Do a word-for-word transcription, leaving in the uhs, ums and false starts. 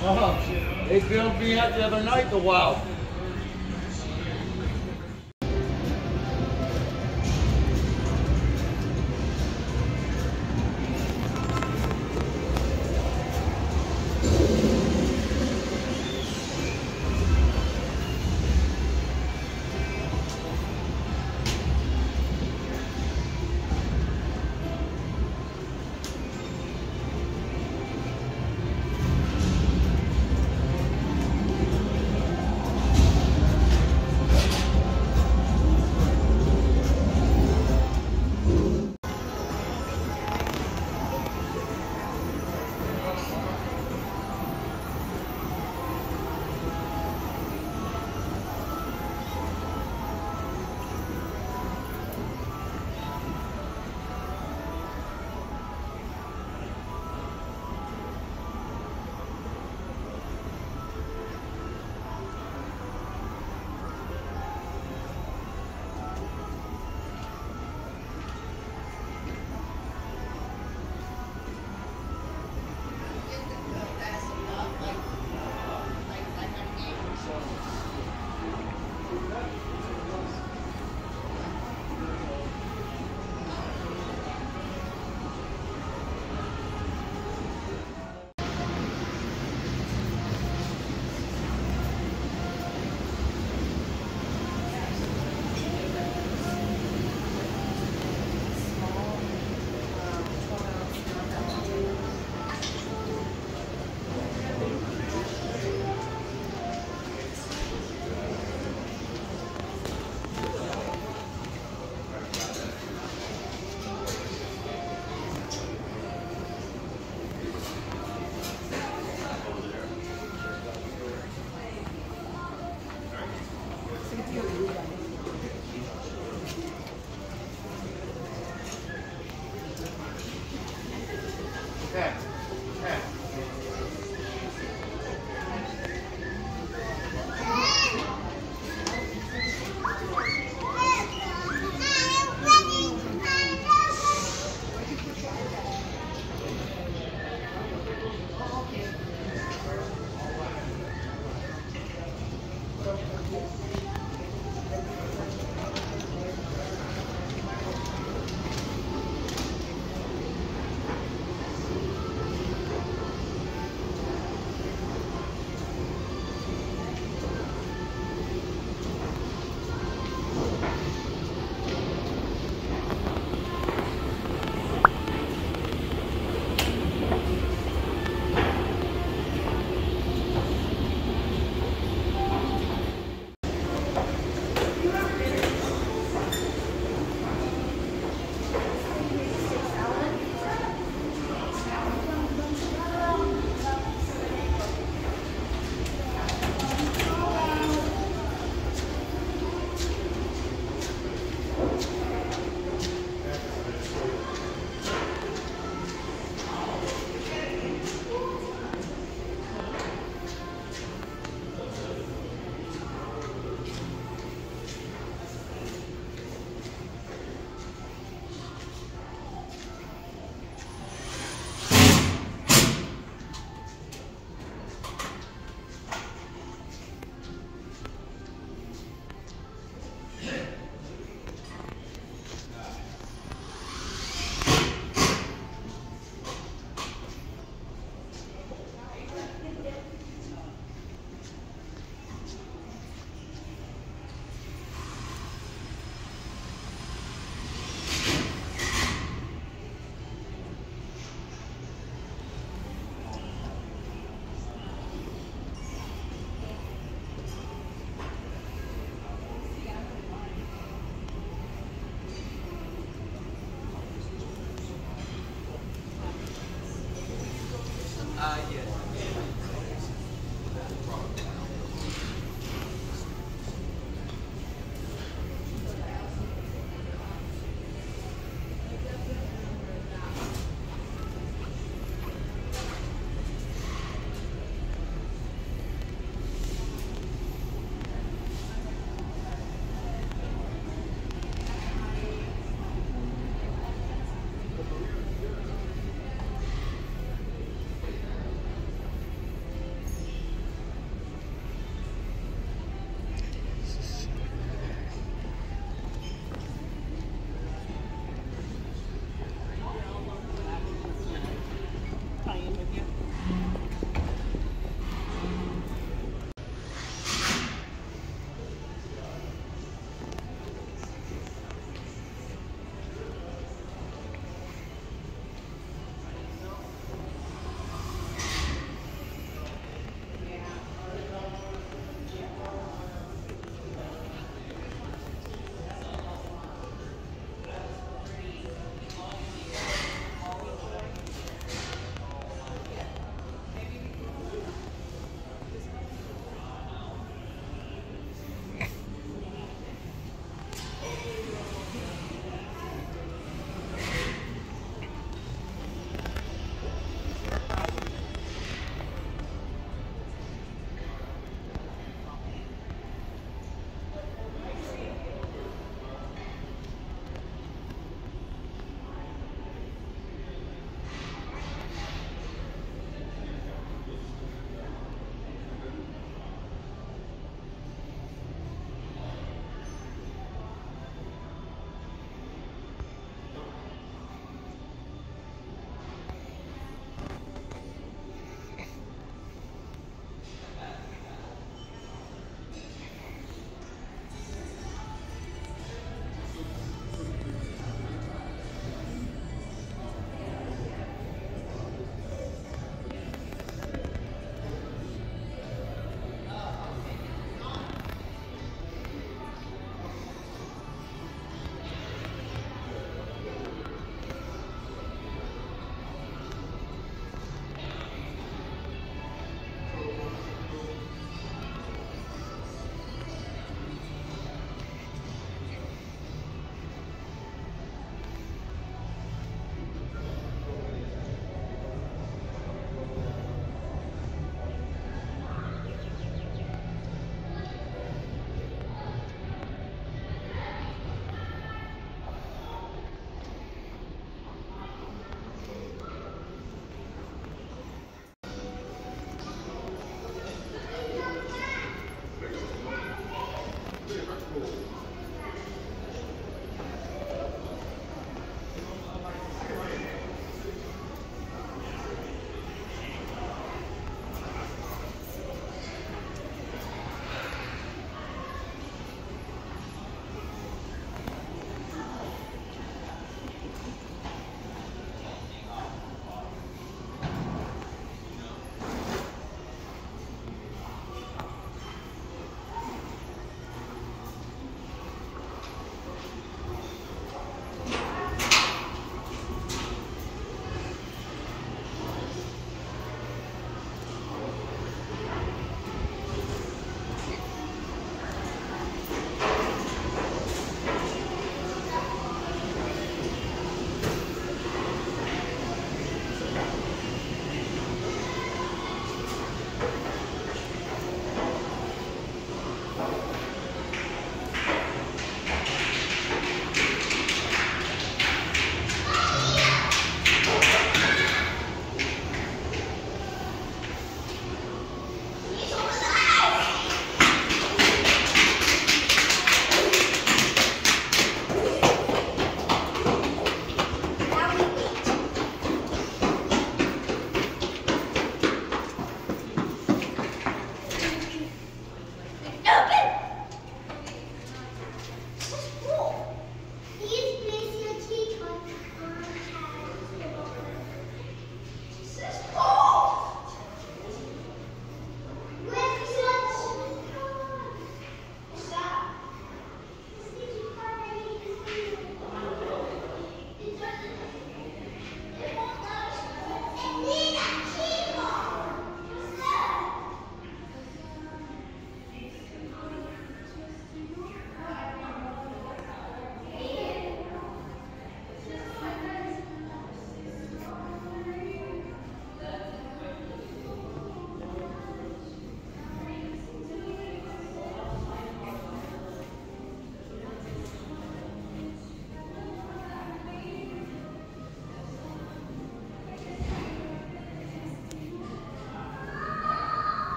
Oh, they billed me out the other night, the Wild. Yes.